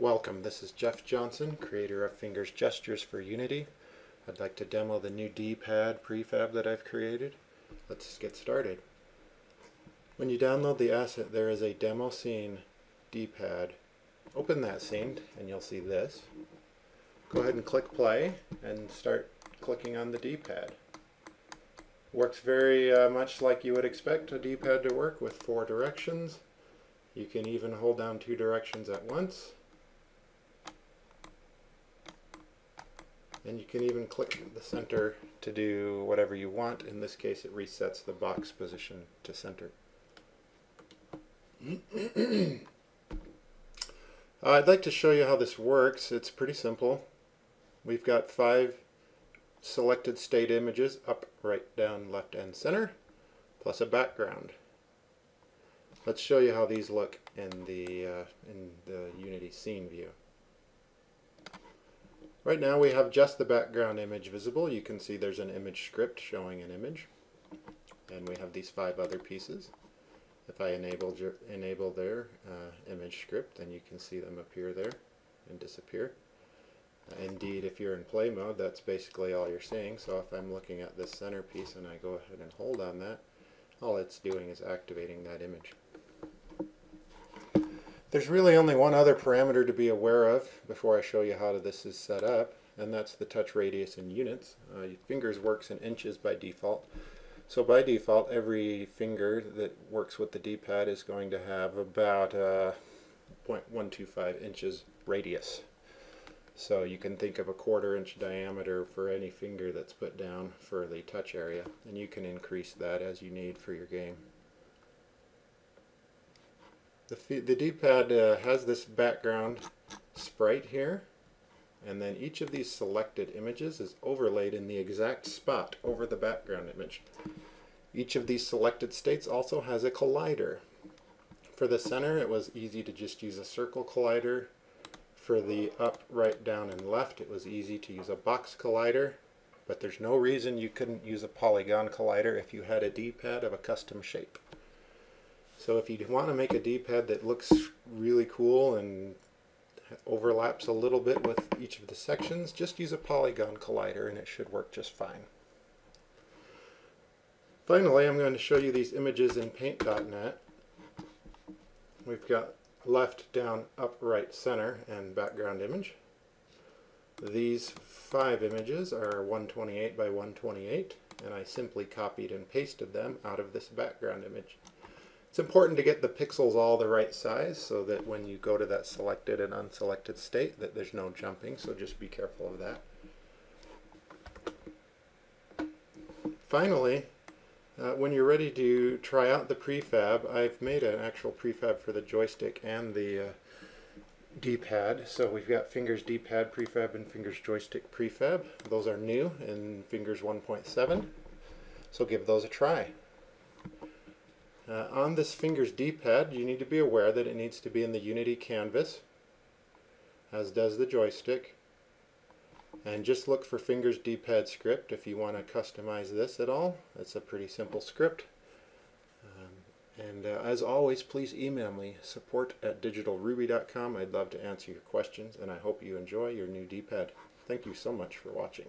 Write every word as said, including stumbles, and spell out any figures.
Welcome, this is Jeff Johnson, creator of Fingers Gestures for Unity. I'd like to demo the new D pad prefab that I've created. Let's get started. When you download the asset, there is a demo scene D pad. Open that scene and you'll see this. Go ahead and click play and start clicking on the D pad. Works very uh, much like you would expect a D pad to work, with four directions. You can even hold down two directions at once. And you can even click the center to do whatever you want. In this case, it resets the box position to center. uh, I'd like to show you how this works. It's pretty simple. We've got five selected state images, up, right, down, left, and center, plus a background. Let's show you how these look in the, uh, in the Unity scene view. Right now we have just the background image visible. You can see there's an image script showing an image, and we have these five other pieces. If I enable, enable their uh, image script, then you can see them appear there and disappear. Uh, indeed, if you're in play mode, that's basically all you're seeing. So if I'm looking at this center piece and I go ahead and hold on that, all it's doing is activating that image. There's really only one other parameter to be aware of before I show you how this is set up, and that's the touch radius in units. Uh, Fingers works in inches by default. So by default, every finger that works with the D pad is going to have about uh, zero point one two five inches radius. So you can think of a quarter inch diameter for any finger that's put down for the touch area, and you can increase that as you need for your game. The, the D pad uh, has this background sprite here, and then each of these selected images is overlaid in the exact spot over the background image. Each of these selected states also has a collider. For the center, it was easy to just use a circle collider. For the up, right, down, and left, it was easy to use a box collider, but there's no reason you couldn't use a polygon collider if you had a D pad of a custom shape. So if you want to make a D pad that looks really cool and overlaps a little bit with each of the sections, just use a polygon collider and it should work just fine. Finally, I'm going to show you these images in paint dot net. We've got left, down, up, right, center, and background image. These five images are one twenty-eight by one twenty-eight, and I simply copied and pasted them out of this background image. It's important to get the pixels all the right size so that when you go to that selected and unselected state that there's no jumping, so just be careful of that. Finally, uh, when you're ready to try out the prefab, I've made an actual prefab for the joystick and the uh, D pad. So we've got Fingers D pad Prefab and Fingers Joystick Prefab. Those are new in Fingers one point seven, so give those a try. Uh, on this Fingers D pad, you need to be aware that it needs to be in the Unity canvas, as does the joystick. And just look for Fingers D pad script if you want to customize this at all. It's a pretty simple script. Um, and uh, as always, please email me, support at digital ruby dot com. I'd love to answer your questions, and I hope you enjoy your new D pad. Thank you so much for watching.